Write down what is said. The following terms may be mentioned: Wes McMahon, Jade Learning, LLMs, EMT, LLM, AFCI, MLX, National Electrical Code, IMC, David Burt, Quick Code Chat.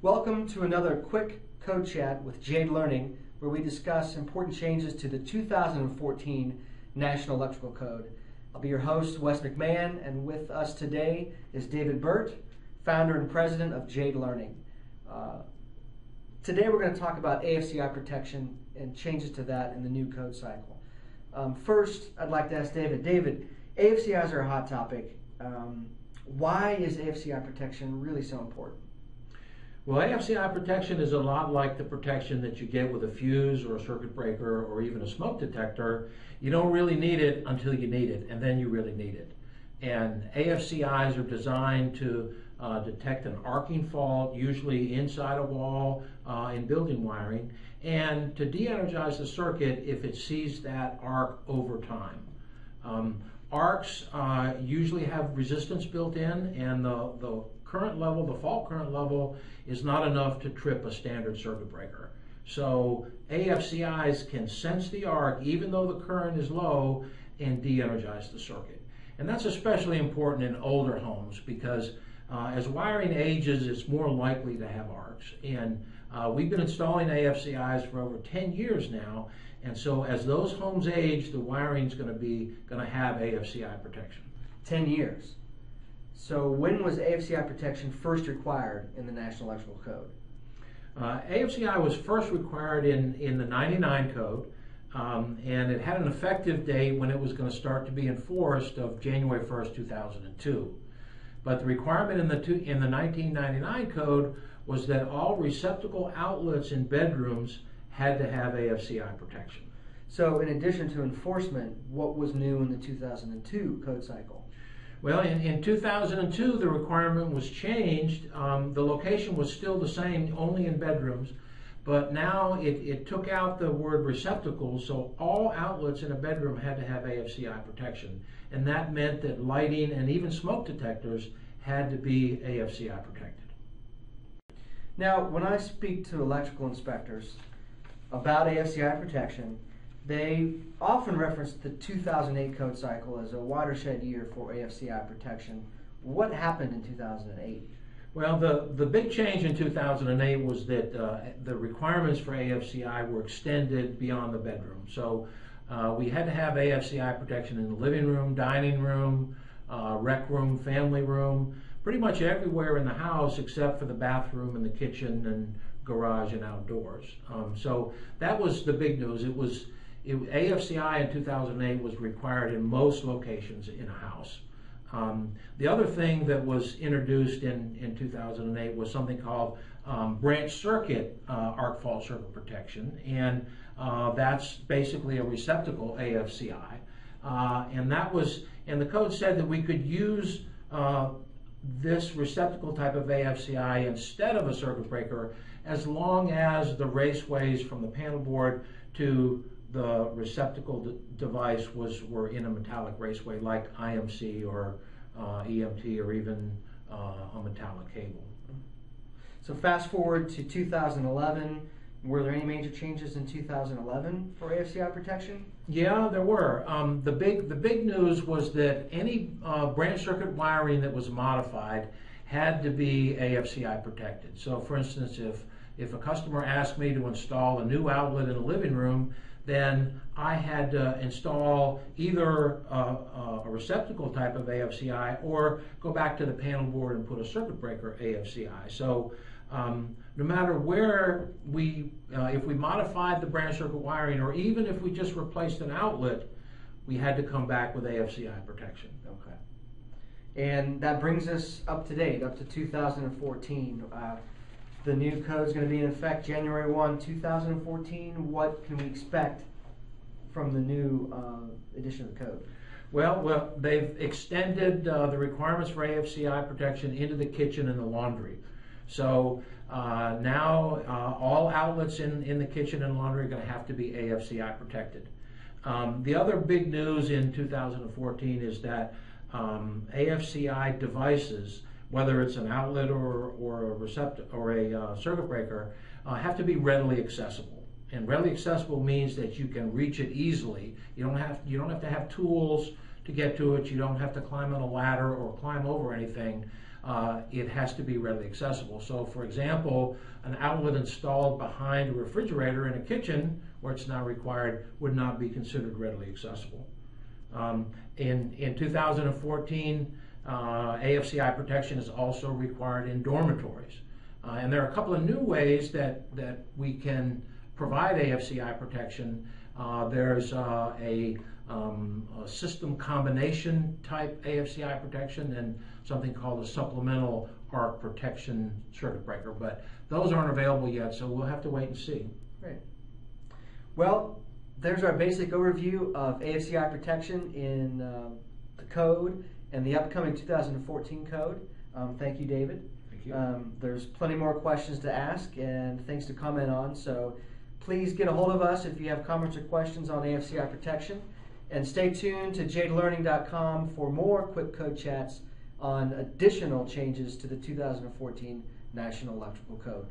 Welcome to another quick code chat with Jade Learning, where we discuss important changes to the 2014 National Electrical Code. I'll be your host, Wes McMahon, and with us today is David Burt, founder and president of Jade Learning. Today we're going to talk about AFCI protection and changes to that in the new code cycle. First, I'd like to ask David. David, AFCIs are a hot topic. Why is AFCI protection really so important? Well, AFCI protection is a lot like the protection that you get with a fuse or a circuit breaker or even a smoke detector. You don't really need it until you need it, and then you really need it. And AFCIs are designed to detect an arcing fault, usually inside a wall in building wiring, and to de-energize the circuit if it sees that arc over time. Arcs usually have resistance built in, and the fault current level is not enough to trip a standard circuit breaker. So AFCIs can sense the arc even though the current is low and de-energize the circuit. And that's especially important in older homes because as wiring ages, it's more likely to have arcs. And we've been installing AFCIs for over 10 years now. And so as those homes age, the wiring's gonna have AFCI protection. 10 years. So when was AFCI protection first required in the National Electrical Code? AFCI was first required in the 99 Code, and it had an effective date when it was going to start to be enforced of January 1st, 2002. But the requirement in the 1999 Code was that all receptacle outlets in bedrooms had to have AFCI protection. So in addition to enforcement, what was new in the 2002 Code cycle? Well, in 2002, the requirement was changed. The location was still the same, only in bedrooms, but now it took out the word receptacle, so all outlets in a bedroom had to have AFCI protection, and that meant that lighting and even smoke detectors had to be AFCI protected. Now, when I speak to electrical inspectors about AFCI protection, they often reference the 2008 code cycle as a watershed year for AFCI protection. What happened in 2008? Well, the big change in 2008 was that the requirements for AFCI were extended beyond the bedroom. So we had to have AFCI protection in the living room, dining room, rec room, family room, pretty much everywhere in the house except for the bathroom and the kitchen and garage and outdoors. So that was the big news. AFCI in 2008 was required in most locations in a house. The other thing that was introduced in 2008 was something called branch circuit arc fault circuit protection, and that's basically a receptacle AFCI. And the code said that we could use this receptacle type of AFCI instead of a circuit breaker as long as the raceways from the panel board to the receptacle device were in a metallic raceway like IMC or EMT or even a metallic cable. So fast forward to 2011, were there any major changes in 2011 for AFCI protection? Yeah, there were. The big news was that any branch circuit wiring that was modified had to be AFCI protected. So for instance, if a customer asked me to install a new outlet in a living room, then I had to install either a receptacle type of AFCI or go back to the panel board and put a circuit breaker AFCI. So no matter where if we modified the branch circuit wiring or even if we just replaced an outlet, we had to come back with AFCI protection. Okay. And that brings us up to date, up to 2014. The new code is going to be in effect January 1, 2014. What can we expect from the new edition of the code? Well, they've extended the requirements for AFCI protection into the kitchen and the laundry. So now all outlets in the kitchen and laundry are going to have to be AFCI protected. The other big news in 2014 is that AFCI devices, whether it's an outlet or a circuit breaker, have to be readily accessible. And readily accessible means that you can reach it easily. You don't have to have tools to get to it. You don't have to climb on a ladder or climb over anything. it has to be readily accessible. So for example, an outlet installed behind a refrigerator in a kitchen where it's not required would not be considered readily accessible. In 2014, AFCI protection is also required in dormitories. And there are a couple of new ways that we can provide AFCI protection. There's a system combination type AFCI protection and something called a supplemental arc protection circuit breaker, but those aren't available yet, so we'll have to wait and see. Right. Well, there's our basic overview of AFCI protection in the code and the upcoming 2014 code. Thank you, David. Thank you. There's plenty more questions to ask and things to comment on, so please get a hold of us if you have comments or questions on AFCI protection. And stay tuned to jadelearning.com for more quick code chats on additional changes to the 2014 National Electrical Code.